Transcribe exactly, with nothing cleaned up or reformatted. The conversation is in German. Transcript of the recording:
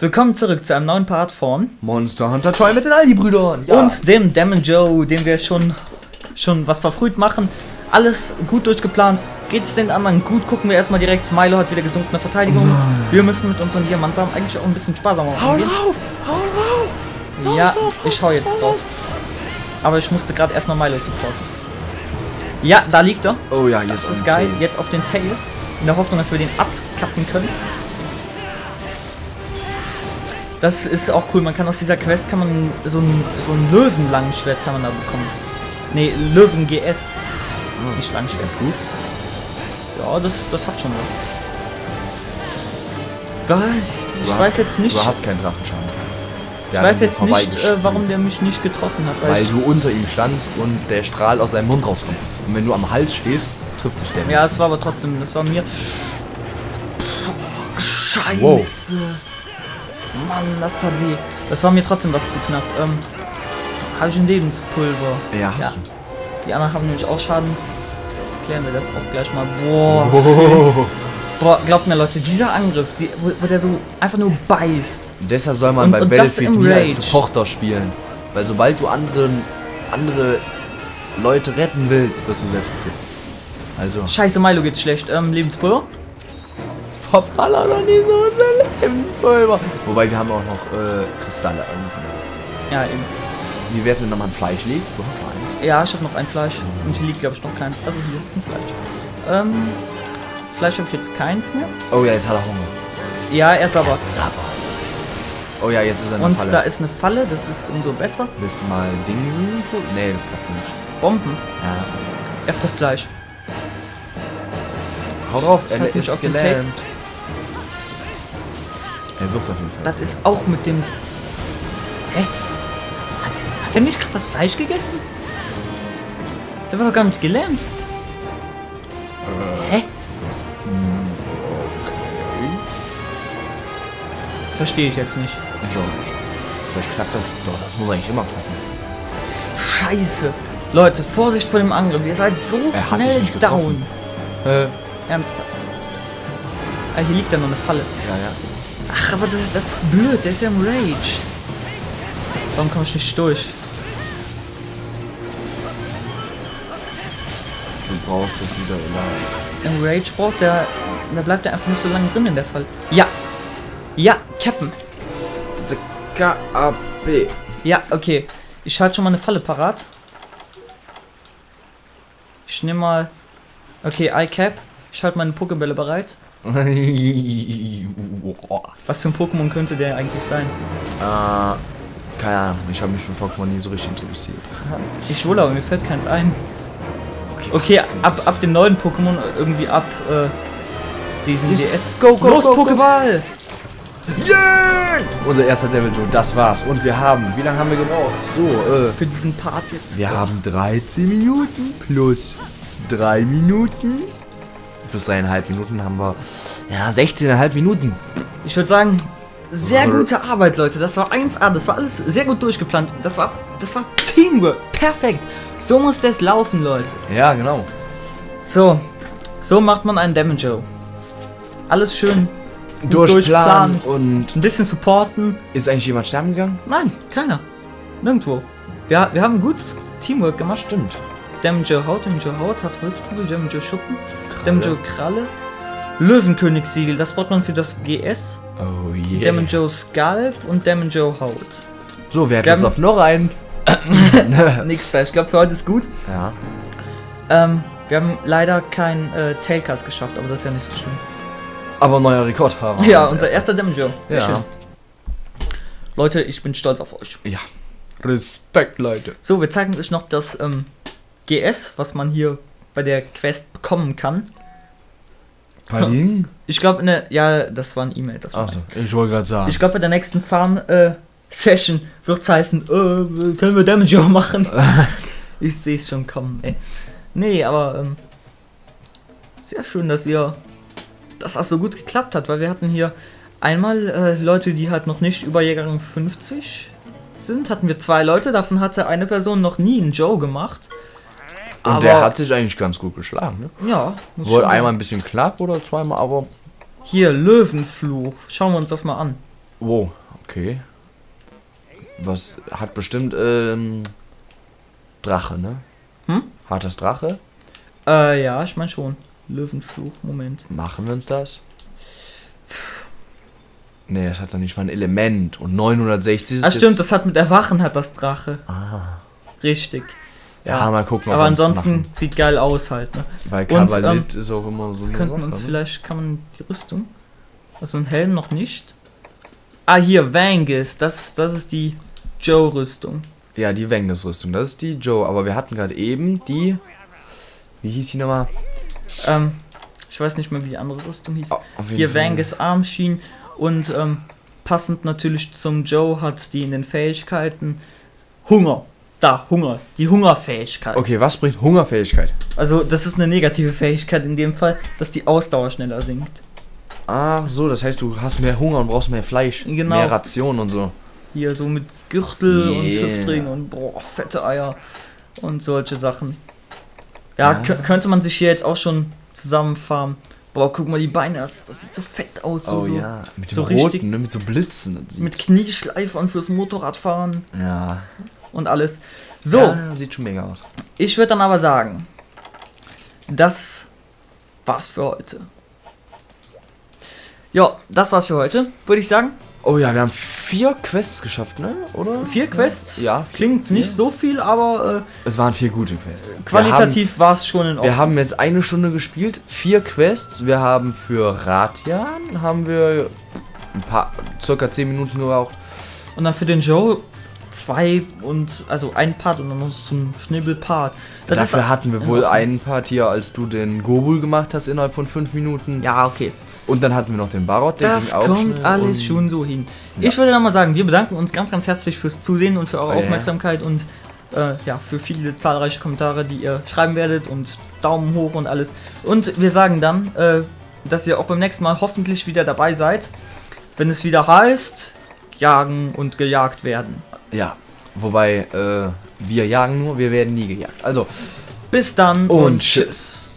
Willkommen zurück zu einem neuen Part von Monster Hunter Tri mit den Aldi-Brüdern. Ja. Und dem Damageo, den wir schon, schon was verfrüht machen. Alles gut durchgeplant. Geht's den anderen gut? Gucken wir erstmal direkt. Milo hat wieder gesunkene Verteidigung. Oh, wir müssen mit unseren Diamanten eigentlich auch ein bisschen sparsamer umgehen. Hau auf! Hau auf! Ja, ich hau jetzt drauf. Aber ich musste gerade erstmal Milo supporten. Ja, da liegt er. Oh ja, jetzt. Das ist geil. Tail. Jetzt auf den Tail. In der Hoffnung, dass wir den abkappen können. Das ist auch cool, man kann aus dieser Quest kann man so ein, so ein Löwenlangschwert kann man da bekommen. Ne, Löwen G S. Oh, nicht Langschwert. Ist das gut? Ja, das, das hat schon was. Ich du weiß hast, jetzt nicht... Du hast keinen Drachenschaden. Ich weiß jetzt nicht, äh, warum der mich nicht getroffen hat. Weil, weil ich, du unter ihm standst und der Strahl aus seinem Mund rauskommt. Und wenn du am Hals stehst, trifft dich der. Ja, es war aber trotzdem, das war mir... Puh, Scheiße. Wow. Mann, das hat weh. Das war mir trotzdem was zu knapp. Ähm, habe ich ein Lebenspulver? Ja, hast ja. Du. Die anderen haben nämlich auch Schaden. Klären wir das auch gleich mal. Boah. Oh. Boah, glaubt mir Leute, dieser Angriff, die, wo, wo der so einfach nur beißt. Deshalb soll man und, bei und Battlefield nie als Supporter spielen. Weil sobald du anderen, andere Leute retten willst, wirst du selbst getötet. Also. Scheiße, Milo geht's schlecht. Ähm, Lebenspulver? Verballert an diese Lebenspulver. Wobei wir haben auch noch äh, Kristalle. Ja, eben. Wie wär's, wenn du nochmal ein Fleisch legst? Du hast noch eins. Ja, ich habe noch ein Fleisch. Und hier liegt, glaube ich, noch keins. Also hier, ein Fleisch. Ähm, Fleisch habe ich jetzt keins mehr. Oh ja, jetzt hat er Hunger. Ja, er ist aber. Er ist aber. Oh ja, jetzt ist er eine Falle. Und da ist eine Falle, das ist umso besser. Willst du mal Dingsen? Nee, das klappt nicht. Bomben? Ja. Er frisst Fleisch. Hau drauf, er ist auf gelähmt. Er wirkt auf jeden Fall. Das ist auch mit dem... Hä? Hat, hat er nicht gerade das Fleisch gegessen? Der war doch gar nicht gelähmt. Hä? Verstehe ich jetzt nicht. Vielleicht klappt das doch. Das muss eigentlich immer klappen. Scheiße. Leute, Vorsicht vor dem Angriff. Ihr seid so schnell down. Äh. Ernsthaft. Ah, hier liegt ja noch eine Falle. Ja, ja. Ach, aber das, das ist blöd, der ist ja im Rage. Warum komme ich nicht durch? Du brauchst es wieder immer. Im Rage braucht der. Da bleibt er einfach nicht so lange drin in der Fall. Ja! Ja, Captain! K A B. Ja, okay. Ich halte schon mal eine Falle parat. Ich nehme mal. Okay, I-Cap. Ich halte meine Pokebälle bereit. Was für ein Pokémon könnte der eigentlich sein? Äh, keine Ahnung, ich habe mich für Pokémon nie so richtig interessiert. Ich wohl, aber mir fällt keins ein. Okay, okay ab, ab dem neuen Pokémon, irgendwie ab äh, diesen D S. Go, go, los, go, go, Pokéball! Yeah! Unser erster Deviljho, das war's. Und wir haben, wie lange haben wir gebraucht? So, äh, für diesen Part jetzt. Wir haben dreizehn Minuten plus drei Minuten. Plus dreieinhalb Minuten haben wir. Ja, sechzehneinhalb Minuten. Ich würde sagen, sehr gute Arbeit, Leute. Das war eins A. Das war alles sehr gut durchgeplant. Das war, das war Teamwork. Perfekt. So muss das laufen, Leute. Ja, genau. So. So macht man einen Damageo. Alles schön durchplanen und ein bisschen supporten. Ist eigentlich jemand sterben gegangen? Nein, keiner. Nirgendwo. Ja, wir haben gut Teamwork gemacht. Stimmt. Damageo Haut, Damageo Haut, hat Rüstkugel, Damageo Schuppen, Dämonjho Kralle, LöwenkönigsSiegel, das braucht man für das G S, oh yeah. Dämonjho Skalp und Dämonjho Haut. So, wir hatten jetzt auf noch einen. Nix da, ich glaube für heute ist gut. Ja. Ähm, wir haben leider kein äh, Tailcut geschafft, aber das ist ja nicht so schlimm. Aber neuer Rekordhaber. Ja, unser erster Damageo. Sehr ja. schön. Leute, ich bin stolz auf euch. Ja. Respekt, Leute. So, wir zeigen euch noch das ähm, G S, was man hier bei der Quest bekommen kann. Berlin? Ich glaube, ne, ja, das war ein E-Mail. Achso, ich wollte gerade sagen. Ich glaube, bei der nächsten Farm-Session äh, wird es heißen, äh, können wir Damage machen? Ich sehe es schon kommen, ey. Nee, aber ähm, sehr schön, dass ihr, dass das so gut geklappt hat, weil wir hatten hier einmal äh, Leute, die halt noch nicht über Jägerin fünfzig sind, hatten wir zwei Leute, davon hatte eine Person noch nie einen Joe gemacht. Und aber der hat sich eigentlich ganz gut geschlagen, ne? Ja. Wohl einmal ein bisschen klapp oder zweimal, aber... Hier, Löwenfluch. Schauen wir uns das mal an. Wow, okay. Was hat bestimmt ähm, Drache, ne? Hm? Hat das Drache? Äh, ja, ich meine schon. Löwenfluch, Moment. Machen wir uns das? Ne, das hat dann nicht mal ein Element. Und neunhundertsechzig ist. Ah, stimmt, das hat mit Erwachen hat das Drache. Ah. Richtig. Ja, ja, mal gucken. Aber ansonsten sieht geil aus halt, ne? Weil Kavalid ähm, ist auch immer so. Könnten Sache, uns ne? vielleicht, kann man die Rüstung? Also ein Helm noch nicht. Ah, hier, Vanguist, das, das ist die Joe-Rüstung. Ja, die Vanguist-Rüstung, das ist die Joe. Aber wir hatten gerade eben die... Wie hieß die nochmal? Ähm, ich weiß nicht mehr, wie die andere Rüstung hieß. Oh, hier, Vanguist-Armschienen. Und ähm, passend natürlich zum Joe hat die in den Fähigkeiten Hunger. Da, Hunger. Die Hungerfähigkeit. Okay, was bringt Hungerfähigkeit? Also, das ist eine negative Fähigkeit in dem Fall, dass die Ausdauer schneller sinkt. Ach so, das heißt, du hast mehr Hunger und brauchst mehr Fleisch. Genau. Mehr Rationen und so. Hier so mit Gürtel yeah. und Hüftring und boah, fette Eier und solche Sachen. Ja, ja, könnte man sich hier jetzt auch schon zusammenfarmen. Boah, guck mal, die Beine, das, das sieht so fett aus. So, oh so, ja, mit so dem Roten, ne? Mit so Blitzen. Mit Knieschleifern fürs Motorradfahren. Ja. Und alles. So. Ja, sieht schon mega aus. Ich würde dann aber sagen, das war's für heute. Ja, das war's für heute, würde ich sagen. Oh ja, wir haben vier Quests geschafft, ne? Oder? Vier Quests? Ja. Vier, Klingt vier. nicht so viel, aber... Äh, es waren vier gute Quests. Qualitativ war es schon in Ordnung. Wir haben jetzt eine Stunde gespielt, vier Quests. Wir haben für Rathian, haben wir ein paar, circa zehn Minuten gebraucht. Und dann für den Joe... Zwei und also ein Part und dann noch so ein Schnibbel-Part. Ja, dafür ist, hatten wir wohl Ordnung. einen Part hier, als du den Gobul gemacht hast innerhalb von fünf Minuten. Ja, okay. Und dann hatten wir noch den Barot, der das ging auch kommt alles schon so hin. Ja. Ich würde nochmal sagen, wir bedanken uns ganz, ganz herzlich fürs Zusehen und für eure oh, Aufmerksamkeit ja. und äh, ja, für viele zahlreiche Kommentare, die ihr schreiben werdet und Daumen hoch und alles. Und wir sagen dann, äh, dass ihr auch beim nächsten Mal hoffentlich wieder dabei seid, wenn es wieder heißt, jagen und gejagt werden. Ja, wobei äh, wir jagen nur, wir werden nie gejagt. Also, bis dann und, und tschüss. tschüss.